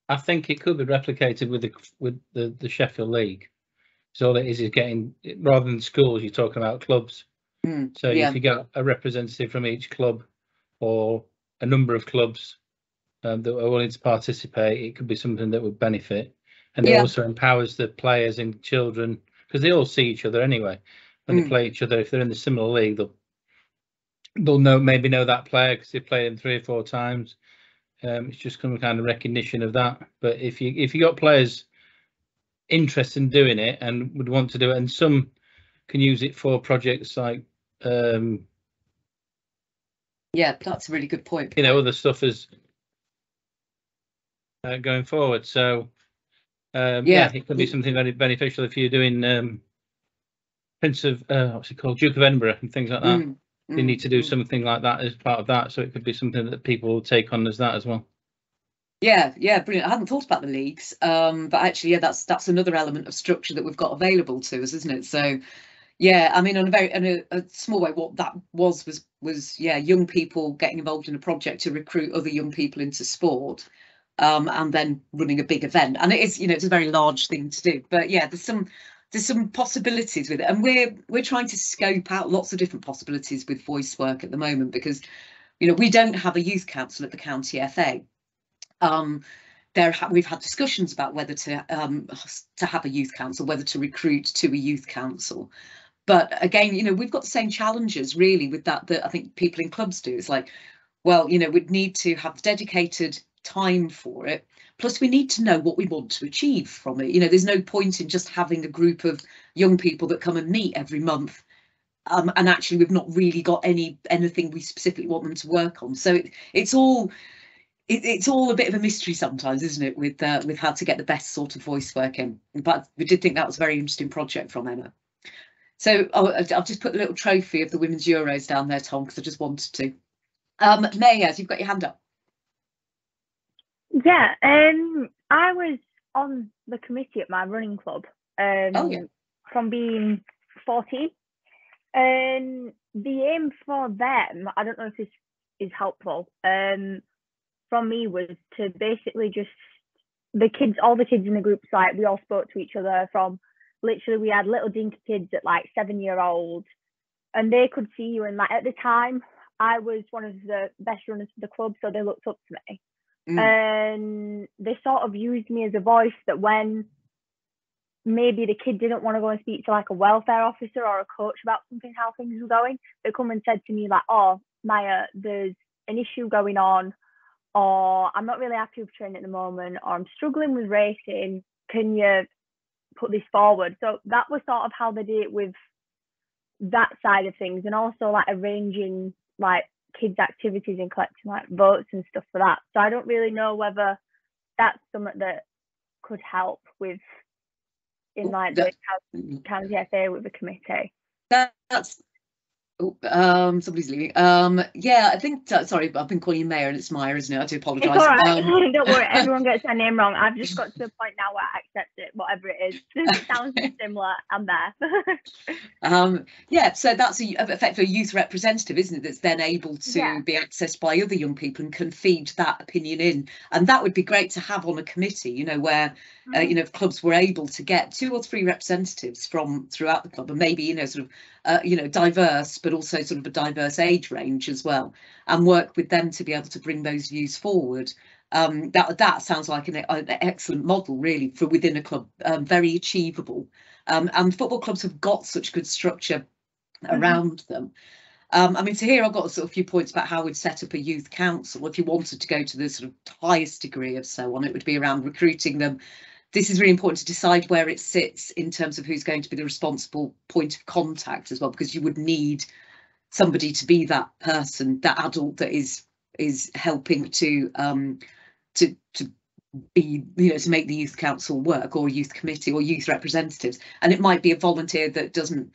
I think it could be replicated with the with the, the Sheffield League. So all it is is getting, rather than schools, you're talking about clubs. Mm, so yeah. If you get a representative from each club or a number of clubs um, that are willing to participate, it could be something that would benefit. And yeah. It also empowers the players and children, because they all see each other anyway. When mm. they play each other, if they're in the similar league, they'll, they'll know maybe know that player because they've played him three or four times. Um, it's just some kind of recognition of that. But if you if you got players interested in doing it and would want to do it, and some can use it for projects like um yeah, that's a really good point, you know, other stuff is uh, going forward. So um yeah. yeah it could be something very beneficial if you're doing um Prince of uh what's it called Duke of Edinburgh and things like that. mm, you mm, need to do mm. something like that as part of that, so it could be something that people will take on as that as well. Yeah, yeah, brilliant. I hadn't thought about the leagues, um but actually yeah, that's that's another element of structure that we've got available to us, isn't it? So yeah, I mean, on a very in a, a small way, what that was was was yeah, young people getting involved in a project to recruit other young people into sport, um, and then running a big event. And it is, you know, it's a very large thing to do. But yeah, there's some there's some possibilities with it, and we're we're trying to scope out lots of different possibilities with voice work at the moment, because you know we don't have a youth council at the county F A. Um, There ha we've had discussions about whether to um, to have a youth council, whether to recruit to a youth council. But again, you know, we've got the same challenges really with that that I think people in clubs do. It's like, well, you know, we'd need to have dedicated time for it. Plus, we need to know what we want to achieve from it. You know, there's no point in just having a group of young people that come and meet every month. Um, and actually, we've not really got any anything we specifically want them to work on. So it, it's all it, it's all a bit of a mystery sometimes, isn't it, with uh, with how to get the best sort of voice work in. But we did think that was a very interesting project from Emma. So oh, I've just put a little trophy of the Women's Euros down there, Tom, because I just wanted to. Um, Maya, you've got your hand up. Yeah, um, I was on the committee at my running club um, oh, yeah. from being fourteen. Um, the aim for them, I don't know if this is helpful, um, from me was to basically just, the kids, all the kids in the group site, we all spoke to each other from, literally we had little dinky kids at like seven year old, and they could see you, and like at the time I was one of the best runners for the club, so they looked up to me. Mm. And they sort of used me as a voice that when maybe the kid didn't want to go and speak to like a welfare officer or a coach about something, how things were going, they come and said to me like, oh Maya, there's an issue going on, or I'm not really happy with training at the moment, or I'm struggling with racing, can you put this forward? So that was sort of how they did it with that side of things, and also like arranging like kids activities and collecting like votes and stuff for that. So I don't really know whether that's something that could help with in like the county F A with the committee. That, that's Oh, um, somebody's leaving. Um, yeah, I think, t- sorry, I've been calling you Mayor and it's Meyer, isn't it? I do apologise. It's all right. Um, don't worry, everyone gets their name wrong. I've just got to a point now where I accept it, whatever it is. It sounds similar, I'm there. um, yeah, so that's a, effectively a youth representative, isn't it, that's then able to yeah. be accessed by other young people and can feed that opinion in. And that would be great to have on a committee, you know, where, mm-hmm. uh, you know, if clubs were able to get two or three representatives from throughout the club and maybe, you know, sort of, uh, you know, diverse, but also sort of a diverse age range as well, and work with them to be able to bring those views forward. Um, that that sounds like an, an excellent model, really, for within a club, um, very achievable. Um, and football clubs have got such good structure mm-hmm. around them. Um, I mean, so here I've got sort of a few points about how we'd set up a youth council. If you wanted to go to the sort of highest degree of so on, it would be around recruiting them. This is really important to decide where it sits in terms of who's going to be the responsible point of contact as well, because you would need somebody to be that person, that adult that is is helping to um, to to be, you know, to make the youth council work, or youth committee, or youth representatives. And it might be a volunteer that doesn't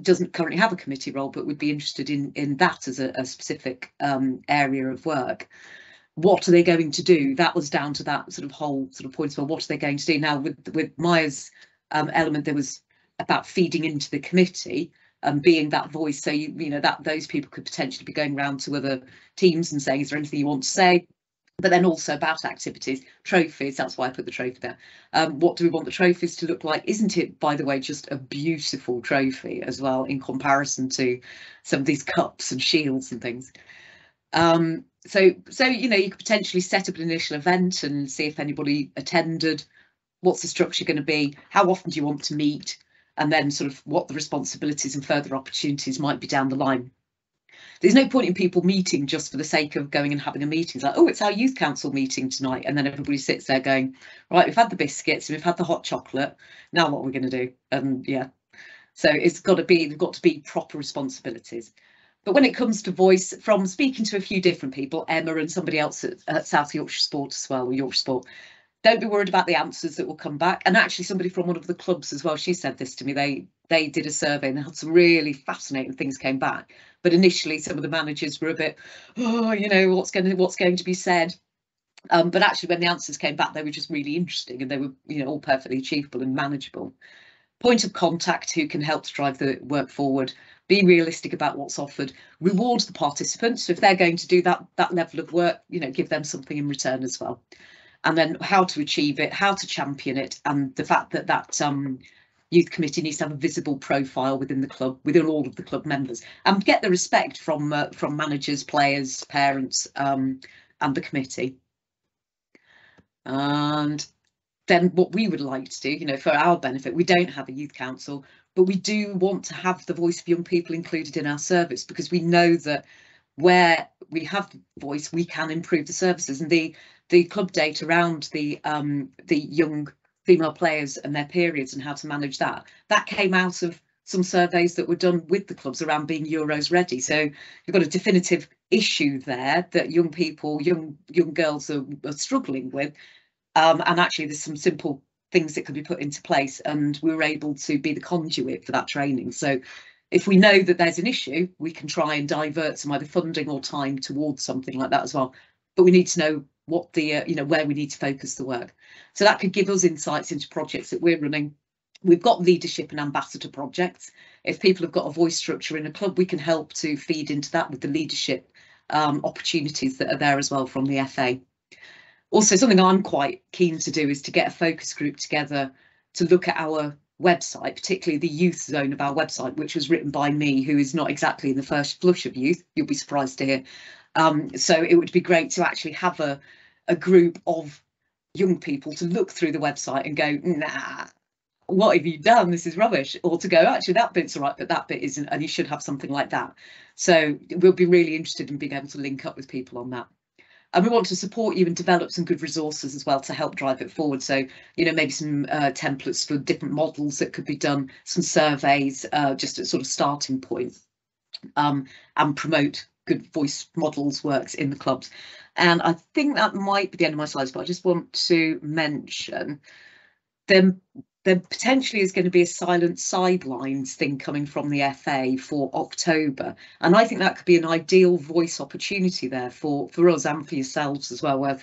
doesn't currently have a committee role, but would be interested in in that as a, a specific um, area of work. What are they going to do? That was down to that sort of whole sort of point about what are they going to do. Now with with Meyer's um, element, there was about feeding into the committee and being that voice. So, you, you know, that those people could potentially be going round to other teams and saying, is there anything you want to say? But then also about activities, trophies. That's why I put the trophy there. Um, what do we want the trophies to look like? Isn't it, by the way, just a beautiful trophy as well in comparison to some of these cups and shields and things? Um, so, so, you know, you could potentially set up an initial event and see if anybody attended. What's the structure going to be? How often do you want to meet? And then sort of what the responsibilities and further opportunities might be down the line. There's no point in people meeting just for the sake of going and having a meeting. It's like, oh, it's our youth council meeting tonight. And then everybody sits there going, right, we've had the biscuits and we've had the hot chocolate. Now what are we going to do? And um, yeah, so it's got to be, they've got to be proper responsibilities. But when it comes to voice, from speaking to a few different people, Emma and somebody else at, at South Yorkshire Sport as well, or Yorkshire Sport, don't be worried about the answers that will come back. And actually somebody from one of the clubs as well, she said this to me, they they did a survey and had some really fascinating things came back. But initially some of the managers were a bit, oh, you know, what's going to, what's going to be said? Um, but actually when the answers came back, they were just really interesting and they were, you know, all perfectly achievable and manageable. Point of contact who can help to drive the work forward. Be realistic about what's offered. Reward the participants. So if they're going to do that, that level of work, you know, give them something in return as well. And then how to achieve it, how to champion it, and the fact that that um, youth committee needs to have a visible profile within the club, within all of the club members, and get the respect from uh, from managers, players, parents, um, and the committee. And then what we would like to do, you know, for our benefit, we don't have a youth council, but we do want to have the voice of young people included in our service, because we know that where we have the voice, we can improve the services. And the the club date around the um, the young female players and their periods and how to manage that, that came out of some surveys that were done with the clubs around being Euros ready. So you've got a definitive issue there that young people, young young girls are, are struggling with. Um, and actually there's some simple things that could be put into place, and we were able to be the conduit for that training. So if we know that there's an issue, we can try and divert some either funding or time towards something like that as well. But we need to know what the, uh, you know, where we need to focus the work. So that could give us insights into projects that we're running. We've got leadership and ambassador projects. If people have got a voice structure in a club, we can help to feed into that with the leadership um, opportunities that are there as well from the F A. Also, something I'm quite keen to do is to get a focus group together to look at our website, particularly the youth zone of our website, which was written by me, who is not exactly in the first flush of youth. You'll be surprised to hear. Um, so it would be great to actually have a, a group of young people to look through the website and go, nah, what have you done? This is rubbish. Or to go, actually, that bit's all right, but that bit isn't, and you should have something like that. So we'll be really interested in being able to link up with people on that. And we want to support you and develop some good resources as well to help drive it forward. So, you know, maybe some uh, templates for different models that could be done, some surveys, uh, just at sort of starting point, um, and promote good voice models works in the clubs. And I think that might be the end of my slides, but I just want to mention them. there potentially is going to be a silent sidelines thing coming from the F A for October. And I think that could be an ideal voice opportunity there for, for us and for yourselves as well, where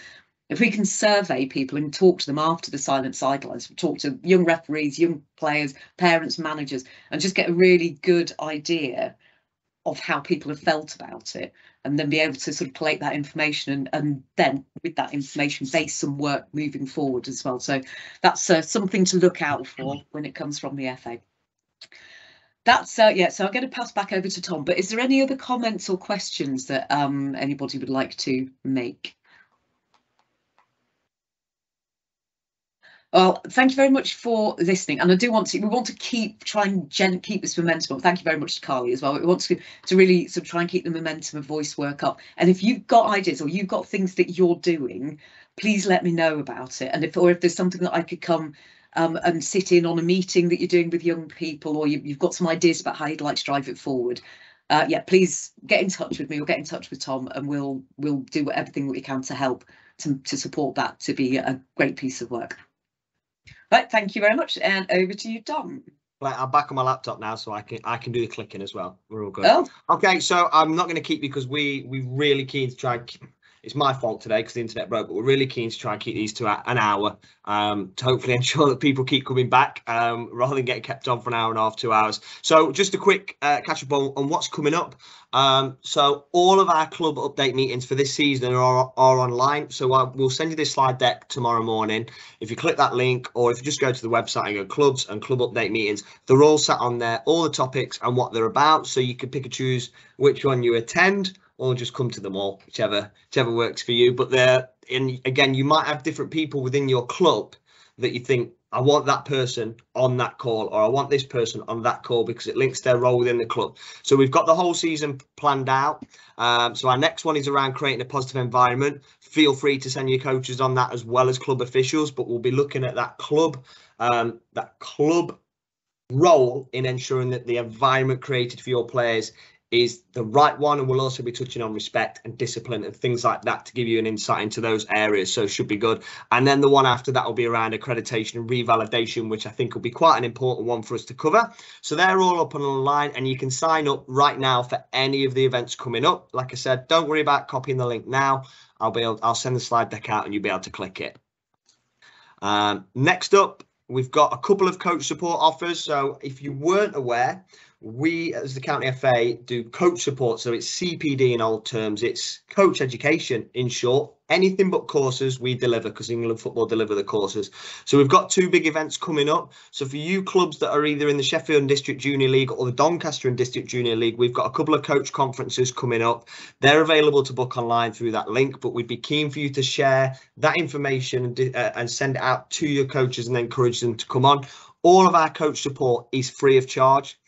if we can survey people and talk to them after the silent sidelines, talk to young referees, young players, parents, managers, and just get a really good idea of how people have felt about it, and then be able to sort of collate that information and, and then with that information base some work moving forward as well. So that's uh, something to look out for when it comes from the F A. That's uh, yeah, so I'm going to pass back over to Tom, but is there any other comments or questions that um, anybody would like to make? Well, thank you very much for listening, and I do want to, we want to keep trying to keep this momentum up. Thank you very much to Carly as well. We want to, to really sort of try and keep the momentum of voice work up. And if you've got ideas or you've got things that you're doing, please let me know about it. And if, or if there's something that I could come um, and sit in on a meeting that you're doing with young people, or you, you've got some ideas about how you'd like to drive it forward, uh, yeah, please get in touch with me or get in touch with Tom, and we'll we'll do everything that we can to help to, to support that to be a great piece of work. Right, thank you very much, and over to you, Dom. Right, I'm back on my laptop now, so I can I can do the clicking as well. We're all good. Oh. Okay, so I'm not going to keep, because we we really keen to try. It's my fault today because the internet broke, but we're really keen to try and keep these to an hour um, to hopefully ensure that people keep coming back um, rather than get kept on for an hour and a half, two hours. So just a quick uh, catch up on, on what's coming up. Um, so all of our club update meetings for this season are, are online. So I, we'll send you this slide deck tomorrow morning. If you click that link, or if you just go to the website and go clubs and club update meetings, they're all sat on there, all the topics and what they're about. So you can pick and choose which one you attend, or just come to them all, whichever whichever works for you. But there, and again, you might have different people within your club that you think, I want that person on that call, or I want this person on that call, because it links their role within the club. So we've got the whole season planned out. Um, so our next one is around creating a positive environment. Feel free to send your coaches on that as well as club officials, but we'll be looking at that club, um, that club role in ensuring that the environment created for your players is the right one, and we'll also be touching on respect and discipline and things like that to give you an insight into those areas, so it should be good. And then the one after that will be around accreditation and revalidation, which I think will be quite an important one for us to cover. So they're all up and online, and you can sign up right now for any of the events coming up. Like I said, don't worry about copying the link now. I'll be able, I'll send the slide deck out and you'll be able to click it. Um, next up, we've got a couple of coach support offers. So if you weren't aware, we as the County F A do coach support. So it's C P D in old terms. It's coach education in short. Anything but courses we deliver, because England Football deliver the courses. So we've got two big events coming up. So for you clubs that are either in the Sheffield and District Junior League or the Doncaster and District Junior League, we've got a couple of coach conferences coming up. They're available to book online through that link, but we'd be keen for you to share that information and, uh, and send it out to your coaches and encourage them to come on. All of our coach support is free of charge.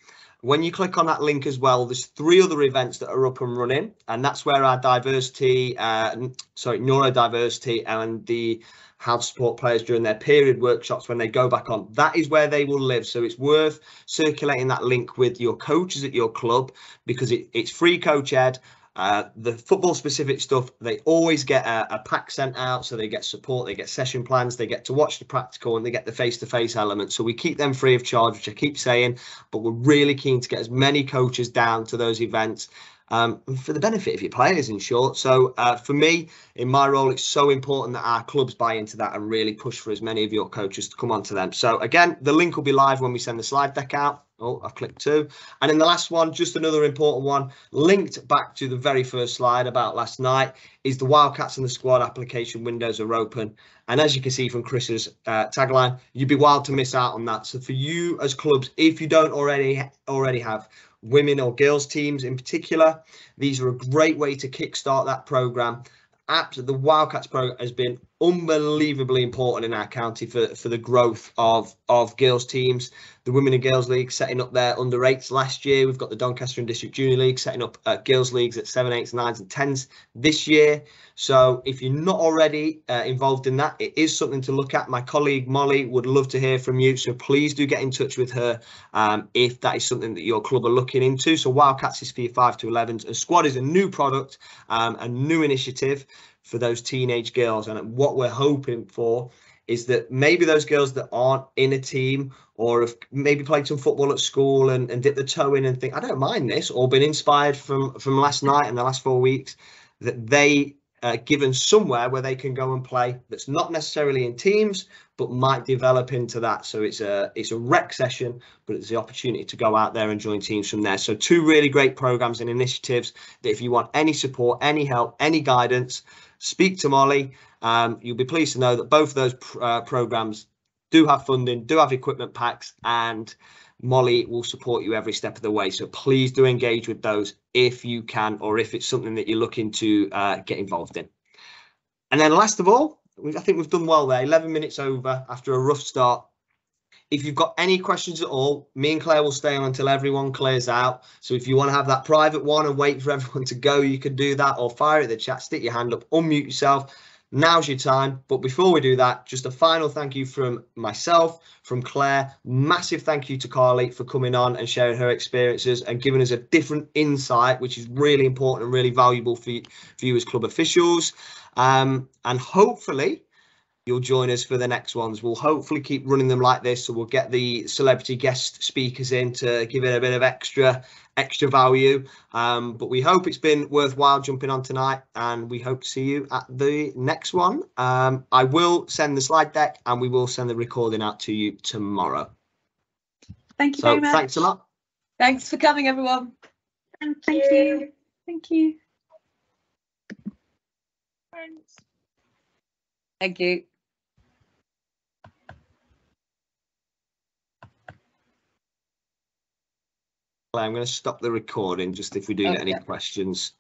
When you click on that link as well, there's three other events that are up and running, and that's where our diversity, uh, sorry, neurodiversity and the how to support players during their period workshops when they go back on. That is where they will live. So it's worth circulating that link with your coaches at your club, because it, it's free coach ed. Uh, the football specific stuff, they always get a, a pack sent out, so they get support, they get session plans, they get to watch the practical, and they get the face-to-face element. So we keep them free of charge, which I keep saying, but we're really keen to get as many coaches down to those events um, for the benefit of your players in short. So uh, for me, in my role, it's so important that our clubs buy into that and really push for as many of your coaches to come on to them. So again, the link will be live when we send the slide deck out. Oh, I've clicked two. And then the last one, just another important one, linked back to the very first slide about last night, is the Wildcats and the Squad application windows are open. And as you can see from Chris's uh, tagline, you'd be wild to miss out on that. So for you as clubs, if you don't already already have women or girls teams in particular, these are a great way to kickstart that programme. Absolutely, the Wildcats program has been unbelievably important in our county for for the growth of of girls teams. The Women and Girls League setting up their under eights last year. We've got the Doncaster and District Junior League setting up uh, girls leagues at seven, eights, nines, and tens this year. So if you're not already uh, involved in that, it is something to look at. My colleague Molly would love to hear from you, so please do get in touch with her um, if that is something that your club are looking into. So Wildcats is for your five to elevens, and Squad is a new product, um, a new initiative for those teenage girls. And what we're hoping for is that maybe those girls that aren't in a team or have maybe played some football at school and, and dipped the toe in and think, I don't mind this, or been inspired from, from last night and the last four weeks, that they uh, given somewhere where they can go and play that's not necessarily in teams, but might develop into that. So it's a it's a rec session, but it's the opportunity to go out there and join teams from there. So two really great programs and initiatives that if you want any support, any help, any guidance, speak to Molly. Um, you'll be pleased to know that both of those pr uh, programs do have funding, do have equipment packs, and Molly will support you every step of the way. So please do engage with those if you can, or if it's something that you're looking to uh, get involved in. And then last of all, I think we've done well there, eleven minutes over after a rough start. If you've got any questions at all, me and Claire will stay on until everyone clears out. So if you want to have that private one and wait for everyone to go, you can do that, or fire at the chat, stick your hand up, unmute yourself. Now's your time. But before we do that, just a final thank you from myself, from Claire. Massive thank you to Carly for coming on and sharing her experiences and giving us a different insight, which is really important and really valuable for you, for you as club officials. Um, and hopefully you'll join us for the next ones. We'll hopefully keep running them like this, so we'll get the celebrity guest speakers in to give it a bit of extra extra value. Um, but we hope it's been worthwhile jumping on tonight, and we hope to see you at the next one. Um, I will send the slide deck, and we will send the recording out to you tomorrow. Thank you so very much. Thanks a lot. Thanks for coming, everyone. Thank, thank you. you. Thank you. Thanks. Thank you. I'm going to stop the recording just if we do okay. Get any questions.